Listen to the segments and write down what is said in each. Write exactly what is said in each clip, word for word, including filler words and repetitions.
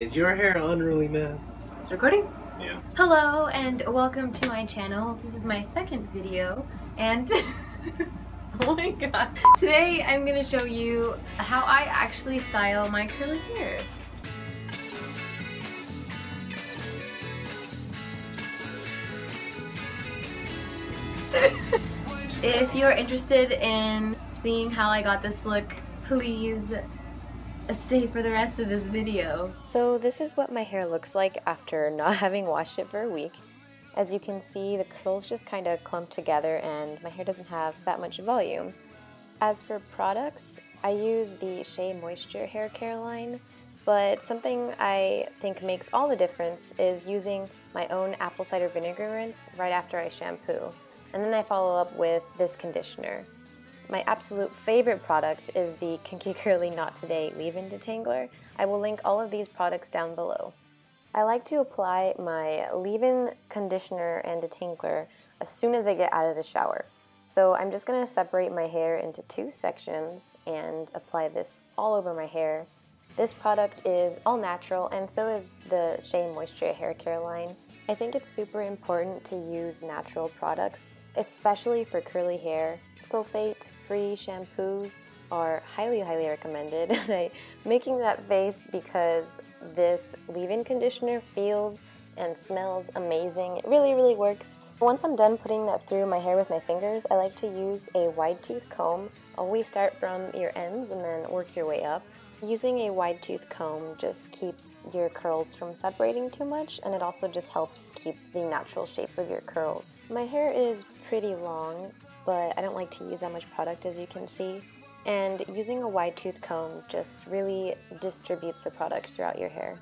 Is your hair an unruly mess? It's recording? Yeah. Hello and welcome to my channel. This is my second video and oh my god. Today I'm gonna show you how I actually style my curly hair. If you're interested in seeing how I got this look, please stay for the rest of this video. So this is what my hair looks like after not having washed it for a week. As you can see, the curls just kind of clump together and my hair doesn't have that much volume. As for products, I use the Shea Moisture hair care line, but something I think makes all the difference is using my own apple cider vinegar rinse right after I shampoo. And then I follow up with this conditioner. My absolute favorite product is the Kinky Curly Not Today Leave-In Detangler. I will link all of these products down below. I like to apply my leave-in conditioner and detangler as soon as I get out of the shower. So I'm just gonna separate my hair into two sections and apply this all over my hair. This product is all natural and so is the Shea Moisture hair care line. I think it's super important to use natural products, especially for curly hair. Sulfate-free shampoos are highly, highly recommended. I'm making that face because this leave-in conditioner feels and smells amazing. It really, really works. Once I'm done putting that through my hair with my fingers, I like to use a wide-tooth comb. Always start from your ends and then work your way up. Using a wide-tooth comb just keeps your curls from separating too much, and it also just helps keep the natural shape of your curls. My hair is pretty long, but I don't like to use that much product, as you can see. And using a wide-tooth comb just really distributes the product throughout your hair.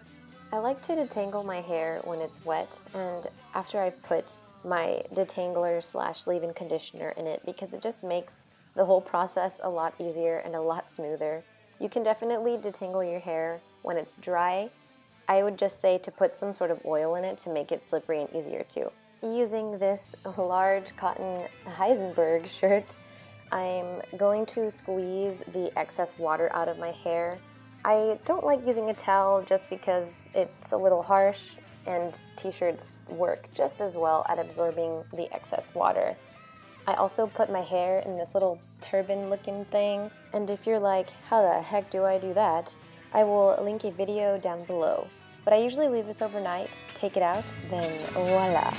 I like to detangle my hair when it's wet, and after I've put my detangler slash leave-in conditioner in it, because it just makes the whole process a lot easier and a lot smoother. You can definitely detangle your hair when it's dry. I would just say to put some sort of oil in it to make it slippery and easier too. Using this large cotton Heisenberg shirt, I'm going to squeeze the excess water out of my hair. I don't like using a towel just because it's a little harsh, and t-shirts work just as well at absorbing the excess water. I also put my hair in this little turban looking thing, and if you're like, how the heck do I do that? I will link a video down below. But I usually leave this overnight, take it out, then voila!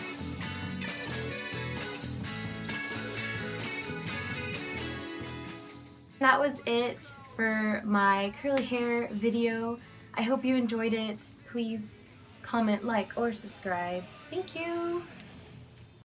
That was it for my curly hair video. I hope you enjoyed it. Please comment, like, or subscribe. Thank you!